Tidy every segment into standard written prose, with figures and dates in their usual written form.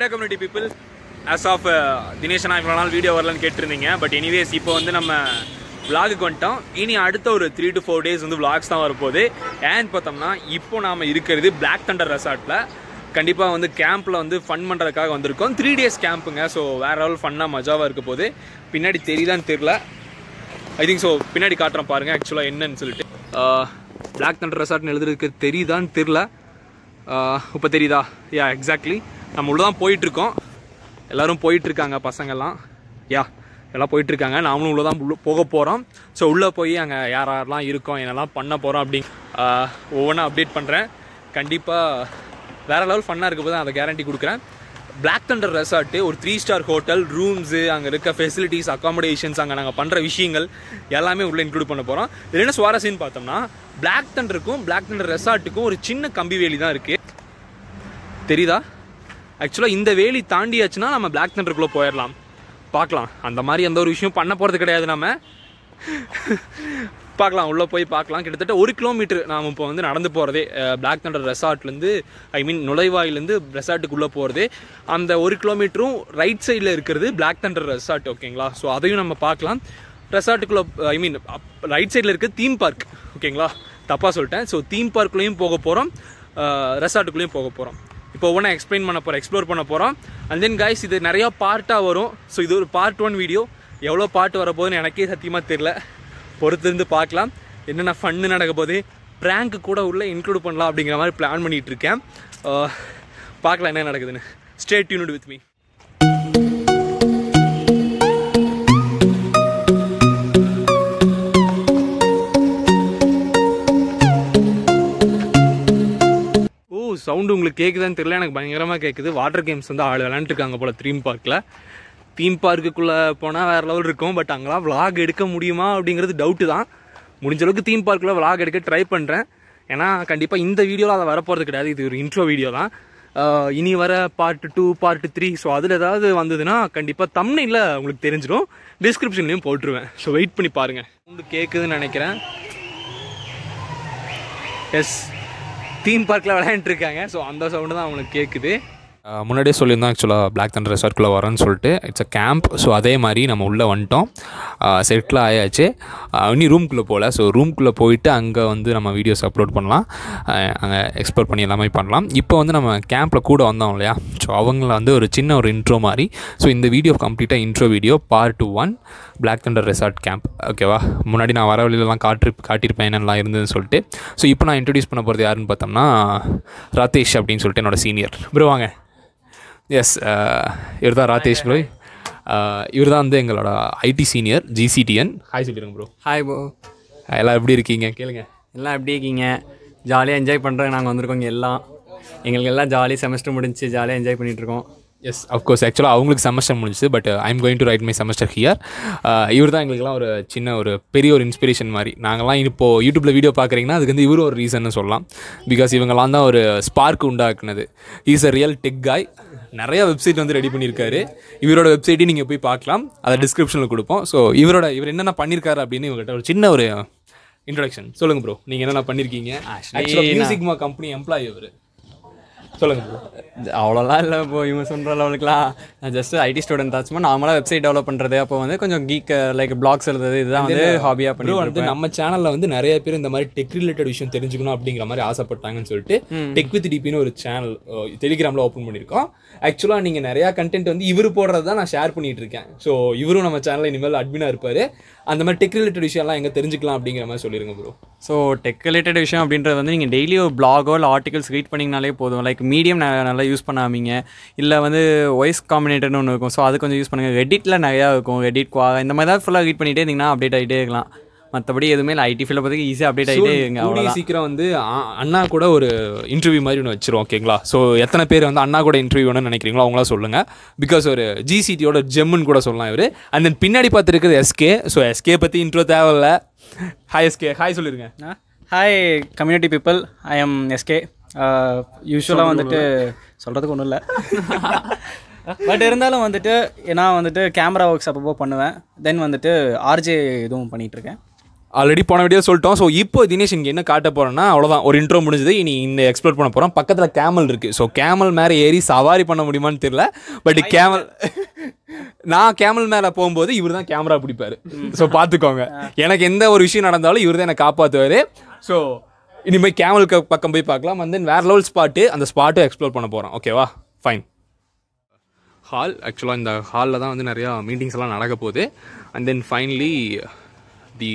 Community people as of Dinesh ना इवल video वरल केट्टिंदीங்க बट एनीवेज இப்போ வந்து நம்ம vlog-க்கு வந்துட்டோம் இனி அடுத்த ஒரு 3 to 4 days வந்து vlogs தான் வர போகுது and பார்த்தோம்னா இப்போ நாம இருக்குது Black Thunder Resort-ல கண்டிப்பா வந்து கேம்ப்ல வந்து ஃபன் பண்றதுக்காக வந்திருக்கோம் 3 days கேம்ப்ங்க so வேற level ஃபன்னா மஜாவா இருக்க போகுது பின்னாடி தெரியுதான்னு தெரியல I think so பின்னாடி காட்றேன் பாருங்க एक्चुअली என்னன்னு சொல்லிட்டு Black Thunder Resort-னு எழுதிருக்கு தெரியுதான்னு தெரியல இப்ப தெரியுதா yeah exactly நம்ம உள்ள தான் போயிட்டு இருக்கோம் எல்லாரும் போயிட்டு இருக்காங்க பசங்கள்லாம் யா எல்லாம் போயிட்டு இருக்காங்க நாமளும் உள்ள தான் போக போறோம் சோ உள்ள போய் அங்க யார் யாரெல்லாம் இருக்கோம் என்னெல்லாம் பண்ண போறோம் அப்படி ஒவ்வொண்ணா அப்டேட் பண்றேன் கண்டிப்பா வேற லெவல் ஃபன்னா இருக்க போது அதை கேரண்டி கொடுக்குறேன் Black Thunder Resort ஒரு 3-star ஹோட்டல் ரூம்ஸ் அங்க இருக்க ஃபெசிலிட்டிஸ் அகாமடேஷன்ஸ் அங்க நாங்க பண்ற விஷயங்கள் எல்லாமே உள்ள இன்க்ளூட் பண்ண போறோம் இது என்ன சுவாரஸ்யம்னு பார்த்தோம்னா Black Thunderக்கும் Black Thunder Resort-க்கும் ஒரு சின்ன கம்பி வேலி தான் இருக்கு தெரியுதா ஆக்சுவலாக இந்த வேலி தாண்டியாச்சுன்னா நம்ம Black Thunder-க்குள்ளே போயிடலாம் பார்க்கலாம் அந்த மாதிரி எந்த ஒரு விஷயம் பண்ண போகிறது கிடையாது நம்ம பார்க்கலாம் உள்ளே போய் பார்க்கலாம் கிட்டத்தட்ட 1 கிலோமீட்டர் நாம் இப்போ வந்து நடந்து போகிறதே Black Thunder Resort-லேருந்து ஐ மீன் நுழைவாயிலேருந்து ரெசார்ட்டுக்குள்ளே போகிறது அந்த 1 கிலோமீட்டரும் ரைட் சைடில் இருக்கிறது Black Thunder Resort ஓகேங்களா ஸோ அதையும் நம்ம பார்க்கலாம் ரெசார்ட்டுக்குள்ளே ஐ மீன் ரைட் சைடில் இருக்க தீம் பார்க் ஓகேங்களா தப்பாக சொல்லிட்டேன் ஸோ தீம் பார்க்குள்ளேயும் போக போகிறோம் ரெசார்ட்டுக்குள்ளேயும் போக போகிறோம் இப்போ ஒவ்வொன்றா எக்ஸ்பிளைன் பண்ண போகிறோம் எக்ஸ்ப்ளோர் பண்ண போகிறோம் அண்ட் தென் கைஸ் இது நிறையா பார்ட்டாக வரும் ஸோ இது ஒரு பார்ட் 1 வீடியோ எவ்வளோ பார்ட் வரப்போகுதுன்னு எனக்கே சத்தியமாக தெரில பொறுத்திருந்து பார்க்கலாம் என்னென்ன ஃபன்னு நடக்க போகுது ப்ராங்க் கூட உள்ளே இன்க்ளூட் பண்ணலாம் அப்படிங்கிற மாதிரி பிளான் பண்ணிகிட்டு இருக்கேன் பார்க்கலாம் என்ன நடக்குதுன்னு stay tuned with me sound உங்களுக்கு கேட்குதான்னு தெரியல எனக்கு பயங்கரமாக கேட்குது வாட்டர் கேம்ஸ் வந்து ஆள் விளையாண்டுருக்காங்க போல் தீம் பார்க்கில் தீம் பார்க்குள்ளே போனால் வேறு லெவல் இருக்கும் பட் அங்கெல்லாம் விளாக் எடுக்க முடியுமா அப்படிங்கிறது டவுட்டு தான் முடிஞ்சளவுக்கு தீம் பார்க்கில் விளாக் எடுக்க ட்ரை பண்ணுறேன் ஏன்னா கண்டிப்பாக இந்த வீடியோவில் அதை வரப்போகிறது கிடையாது இது ஒரு இன்ட்ரோ வீடியோ தான் இனி வர பார்ட் 2 பார்ட் 3 ஸோ அதில் ஏதாவது வந்ததுன்னா கண்டிப்பாக தம்ப்நெயில்ல உங்களுக்கு தெரிஞ்சிடும் டிஸ்கிரிப்ஷன்லேயும் போட்டுருவேன் ஸோ வெயிட் பண்ணி பாருங்கள் உங்களுக்கு கேட்குதுன்னு நினைக்கிறேன் எஸ் தீம் பார்க்கில் விளையாண்டுருக்காங்க ஸோ அந்த சவுண்டு தான் அவங்களுக்கு கேட்குது முன்னாடியே சொல்லியிருந்தோம் ஆக்சுவலாக Black Thunder Resort-குள்ளே வரேன்னு சொல்லிட்டு இட்ஸ் அ கேம்ப் ஸோ அதே மாதிரி நம்ம உள்ளே வந்துட்டோம் செட்டில் ஆயாச்சு இனி ரூம்குள்ளே போகல ஸோ ரூம்குள்ளே போயிட்டு அங்கே வந்து நம்ம வீடியோஸ் அப்லோட் பண்ணலாம் அங்கே எக்ஸ்ப்ளோர் பண்ணி எல்லாமே பண்ணலாம் இப்போ வந்து நம்ம கேம்பில் கூட வந்தோம் இல்லையா ஸோ அவங்கள வந்து ஒரு சின்ன ஒரு இன்ட்ரோ மாதிரி ஸோ இந்த வீடியோ கம்ப்ளீட்டாக intro video part 1 Black Thunder Resort camp ஓகேவா முன்னாடி நான் வர வழியிலலாம் காட்டியிருப்பேன் என்னெல்லாம் இருந்ததுன்னு சொல்லிட்டு ஸோ இப்போ நான் இன்ட்ரடியூஸ் பண்ண போகிறது யாருன்னு பார்த்தோம்னா ரதீஷ் அப்படின்னு சொல்லிட்டு என்னோடய சீனியர் ப்ரோ வாங்க எஸ் இவர் தான் ராதேஷ் ப்ரோ இவர் தான் வந்து எங்களோட ஐடி சீனியர் ஜிசிடிஎன் ஹாய் சொல்லிடுங்க ப்ரோ ஹாய் ப்ரோ எல்லாம் எப்படி இருக்கீங்க கேளுங்க எல்லாம் எப்படி இருக்கீங்க ஜாலியாக என்ஜாய் பண்ணுறோம் நாங்கள் வந்திருக்கோங்க எல்லாம் எங்களுக்கு எல்லாம் ஜாலி செமஸ்டர் முடிஞ்சு ஜாலியாக என்ஜாய் பண்ணிகிட்ருக்கோம் எஸ் அஃப்கோர்ஸ் ஆக்சுவலாக அவங்களுக்கு செமஸ்டர் முடிஞ்சிச்சு but I am going to write my semester here இவர் தான் எங்களுக்குலாம் ஒரு சின்ன ஒரு பெரிய ஒரு இன்ஸ்பிரேஷன் மாதிரி நாங்கள்லாம் இப்போது யூடியூப்பில் வீடியோ பார்க்குறீங்கன்னா அதுக்கு வந்து இவரும் ஒரு ரீசன்னு சொல்லலாம் பிகாஸ் இவங்களாம் தான் ஒரு ஸ்பார்க் உண்டாக்குனது is a real tech guy நிறையா வெப்சைட் வந்து ரெடி பண்ணியிருக்காரு இவரோட வெப்சைட்டையும் நீங்கள் போய் பார்க்கலாம் அதை டிஸ்கிரிப்ஷனில் கொடுப்போம் ஸோ இவர் என்னென்ன பண்ணியிருக்காரு அப்படின்னு இவங்ககிட்ட ஒரு சின்ன ஒரு இன்ட்ரடக்ஷன் சொல்லுங்கள் ப்ரோ நீங்கள் என்னென்ன பண்ணியிருக்கீங்க ஆக்சுவலாக மியூசிக்மா கம்பெனி எம்ப்ளாயி இவர் சொல்லுங்கள் ப்ரோ அவ்வளோலாம் இல்லை இப்போ இவங்க சொல்கிற லெவலுக்குலாம் நான் ஜஸ்ட் ஐடி ஸ்டூடெண்ட் ஆச்சுமா நார்மலாக வெப்சைட் டெவலப் பண்ணுறது அப்போ வந்து கொஞ்சம் கீக் லைக் பிளாக்ஸ் எழுதுறது இதுதான் வந்து ஹாபியாக பண்ணி வந்து நம்ம சேனலில் வந்து நிறைய பேர் இந்த மாதிரி டெக் ரிலேட்டட் விஷயம் தெரிஞ்சுக்கணும் அப்படிங்கிற மாதிரி ஆசைப்பட்டாங்கன்னு சொல்லிட்டு டெக் வித் டிபின்னு ஒரு சேனல் டெலிகிராமில் ஓப்பன் பண்ணியிருக்கோம் ஆக்சுவலாக நீங்கள் நிறையா கண்டென்ட் வந்து இவர் போடுறது தான் நான் ஷேர் பண்ணிகிட்டு இருக்கேன் ஸோ இவரும் நம்ம சேனலில் இனிமேல் அட்மினாக இருப்பார் அந்த மாதிரி டெக் ரிலேட்டட் விஷயம்லாம் எங்கே தெரிஞ்சுக்கலாம் அப்படிங்கிற மாதிரி சொல்லிடுங்க ப்ரோ ஸோ டெக் ரிலேட்டட் விஷயம் அப்படின்றது வந்து நீங்கள் டெய்லி ஒரு பிளாகோ இல்லை ஆர்டிகல்ஸ் ரீட் பண்ணிங்கனாலே போதும் லைக் மீடியம் நல்லா யூஸ் பண்ணாமீங்க இல்லை வந்து வாய்ஸ் காம்பினேட்டர்னு ஒன்று இருக்கும் ஸோ அது கொஞ்சம் யூஸ் பண்ணுங்கள் ரெடிட்டில் நிறையா இருக்கும் ரெடிட் குவா இந்த மாதிரி தான் ஃபுல்லாக ரீட் பண்ணிகிட்டே இருந்தீங்கன்னா அப்டேட் ஆகிட்டே இருக்கலாம் மற்றபடி எதுவுமே இல்லை ஐடி ஃபீல்டை பற்றி ஈஸியாக அப்டேட் ஆகிட்டே இருங்க அவ்வளோ சீக்கிரம் வந்து அண்ணா கூட ஒரு இன்டர்வியூ மாதிரி ஒன்று வச்சிரும் ஓகேங்களா ஸோ எத்தனை பேர் வந்து அண்ணா கூட இன்டர்வியூ வேணும்னு நினைக்கிறீங்களோ அவங்களாம் சொல்லுங்கள் பிகாஸ் ஒரு ஜிசிடியோட ஜெம்முன்னு கூட சொல்லலாம் இவர் அண்ட் தென் பின்னாடி பார்த்துருக்குது எஸ்கே ஸோ எஸ்கே பற்றி இன்ட்ரோ தேவையில்ல ஹாய் எஸ்கே ஹாய் சொல்லிடுங்க hi community people I am SK யூஸ்வலாக வந்துட்டு சொல்கிறதுக்கு ஒன்றும் இல்லை பட் இருந்தாலும் வந்துட்டு நான் வந்துட்டு கேமரா ஒர்க்ஸ் அப்பப்போ பண்ணுவேன் தென் வந்துட்டு ஆர்ஜே இதுவும் பண்ணிகிட்ருக்கேன் ஆல்ரெடி போன வீடியோ சொல்லிட்டோம். ஸோ இப்போ தினேஷ் இங்கே என்ன காட்ட போகிறேன்னா அவ்வளோதான், ஒரு இன்ட்ரோ முடிஞ்சது. இனி இந்த எக்ஸ்ப்ளோர் பண்ண போகிறோம். பக்கத்தில் கேமல் இருக்குது. ஸோ கேமல் மேலே ஏறி சவாரி பண்ண முடியுமான்னு தெரியல. பட் கேமல் நான் கேமல் மேலே போகும்போது இவர் தான் கேமரா பிடிப்பார். ஸோ பார்த்துக்கோங்க, எனக்கு எந்த ஒரு விஷயம் நடந்தாலும் இவர் தான் என்னை காப்பாற்றுவார். ஸோ இனிமேல் கேமலுக்கு பக்கம் போய் பார்க்கலாம். அண்ட் தென் வேறு லெவல் ஸ்பாட்டு, அந்த ஸ்பாட்டும் எக்ஸ்ப்ளோர் பண்ண போகிறோம். ஓகேவா, ஃபைன். ஹால் ஆக்சுவலாக இந்த ஹாலில் தான் வந்து நிறையா மீட்டிங்ஸ் எல்லாம் நடக்க போகுது. And then finally the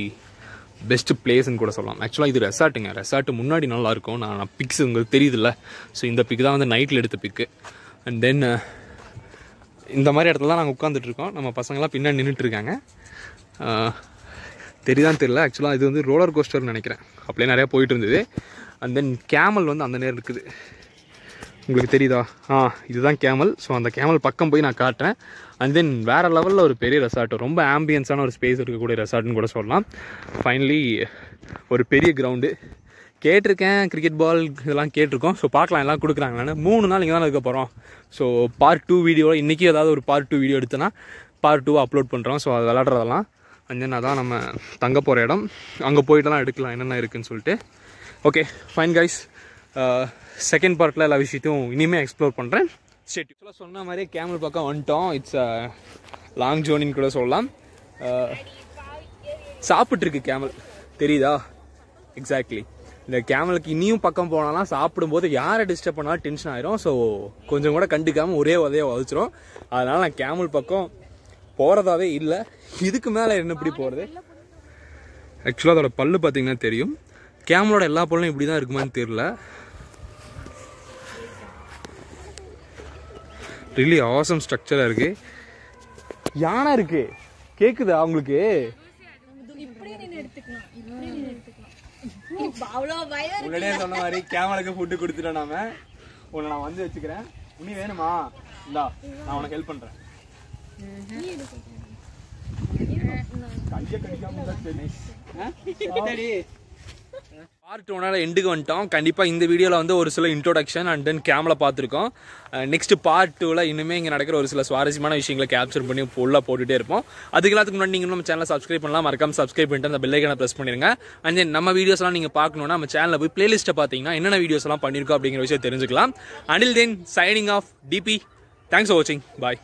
best பிளேஸ்ன்னு கூட சொல்லலாம். ஆக்சுவலாக இது ரெசார்ட்டுங்க. ரெசார்ட்டு முன்னாடி நல்லாயிருக்கும். நான் பிக்ஸ் உங்களுக்கு தெரியுதுல்ல. ஸோ இந்த பிக் தான் வந்து நைட்டில் எடுத்த பிக்கு. அண்ட் தென் இந்த மாதிரி இடத்துல தான் நாங்கள் உட்காந்துட்ருக்கோம். நம்ம பசங்களாம் பின்னாடி நின்றுட்டுருக்காங்க, தெரியுதான்னு தெரியல. ஆக்சுவலாக இது வந்து ரோலர் கோஸ்டர்னு நினைக்கிறேன், அப்படியே நிறையா போயிட்டு இருந்தது. அண்ட் தென் கேமல் வந்து அந்த நேரம் இருக்குது, உங்களுக்கு தெரியுதா? ஆ, இதுதான் கேமல். ஸோ அந்த கேமல் பக்கம் போய் நான் காட்டுறேன். அண்ட் தென் வேறு லெவலில் ஒரு பெரிய ரெசார்ட்டு, ரொம்ப ஆம்பியன்ஸான ஒரு ஸ்பேஸ் இருக்கக்கூடிய ரெசார்ட்னு கூட சொல்லலாம். ஃபைனலி ஒரு பெரிய கிரவுண்டு கேட்டிருக்கேன், கிரிக்கெட் பால் இதெல்லாம் கேட்டிருக்கோம். ஸோ பார்க்கலாம் எல்லாம் கொடுக்குறாங்களான்னு. 3 நாள் இங்கே தான் இருக்க போகிறோம். ஸோ பார்ட் 2 வீடியோவில் இன்றைக்கி ஏதாவது ஒரு பார்ட் 2 வீடியோ எடுத்தோன்னா பார்ட் 2 அப்லோட் பண்ணுறோம். ஸோ அது விளாட்றதெல்லாம் அண்ட் தென் அதான் நம்ம தங்க போகிற இடம். அங்கே போய்ட்டுலாம் எடுக்கலாம் என்னென்ன இருக்குதுன்னு சொல்லிட்டு. ஓகே ஃபைன் கைஸ், செகண்ட் பார்ட்டில் எல்லா விஷயத்தையும் இனிமேல் எக்ஸ்ப்ளோர் பண்ணுறேன். சரி, ஆக்சுவலாக சொன்ன மாதிரியே கேமல் பக்கம் வந்துட்டோம். இட்ஸ் லாங் ஜோர்னின்னு கூட சொல்லலாம். சாப்பிட்ருக்கு கேமல், தெரியுதா? எக்ஸாக்ட்லி. இந்த கேமலுக்கு இனியும் பக்கம் போனாலாம் சாப்பிடும்போது யாரை டிஸ்டர்ப் பண்ணாலும் டென்ஷன் ஆயிரும். ஸோ கொஞ்சம் கூட கண்டுக்காமல் ஒரே உதையாக உதச்சிரும். அதனால் நான் கேமல் பக்கம் போகிறதாவே இல்லை. இதுக்கு மேலே என்ன இப்படி போகிறது? ஆக்சுவலாக அதோட பல்லு பார்த்தீங்கன்னா தெரியும். கேமலோட எல்லா பல்லும் இப்படி தான் இருக்குமான்னு தெரில. ரியலி ஆசம் ஸ்ட்ரக்சராக இருக்குது. யானை இருக்குது, கேட்குதா அவங்களுக்கு? உடனே சொன்ன மாதிரி கேமலுக்கு ஃபுட்டு கொடுத்துட்டேன். நாம உன்னை நான் வந்து வச்சுக்கிறேன். உன்னி வேணுமா? இந்தா நான் உனக்கு ஹெல்ப் பண்ணுறேன். பார்ட் 1 எண்டுக்கு வந்துட்டோம். கண்டிப்பாக இந்த வீடியோவில் வந்து ஒரு சில இன்ட்ரோடக்ஷன் அண்ட் தென் கேமரா பார்த்துருக்கோம். நெக்ஸ்ட்டு பார்ட் 2ல் இனிமேல் இங்கே நடக்கிற ஒரு சில சுவாரஸ்யமான விஷயங்களை கேப்சர் பண்ணி ஃபுல்லாக போட்டுகிட்டே இருப்போம். அதுக்கு எல்லாத்துக்கு முன்னாடி நீங்கள் நம்ம சேனலை சப்ஸ்கிரைப் பண்ணலாம். மறக்காம சப்ஸ்கிரைப் பண்ணிட்டு அந்த பெல் ஐக்கானை ப்ரெஸ் பண்ணிடுங்க. அண்ட் தென் நம்ம வீடியோஸ்லாம் நீங்கள் பார்க்கணுன்னா நம்ம சேனலில் போய் பிளேலிஸ்ட்டை பார்த்தீங்கன்னா என்னென்ன வீடியோஸ்லாம் பண்ணியிருக்கோம் அப்படிங்கிற விஷயம் தெரிஞ்சுக்கலாம். Until then signing off DP. Thanks for வாட்சிங். பாய்.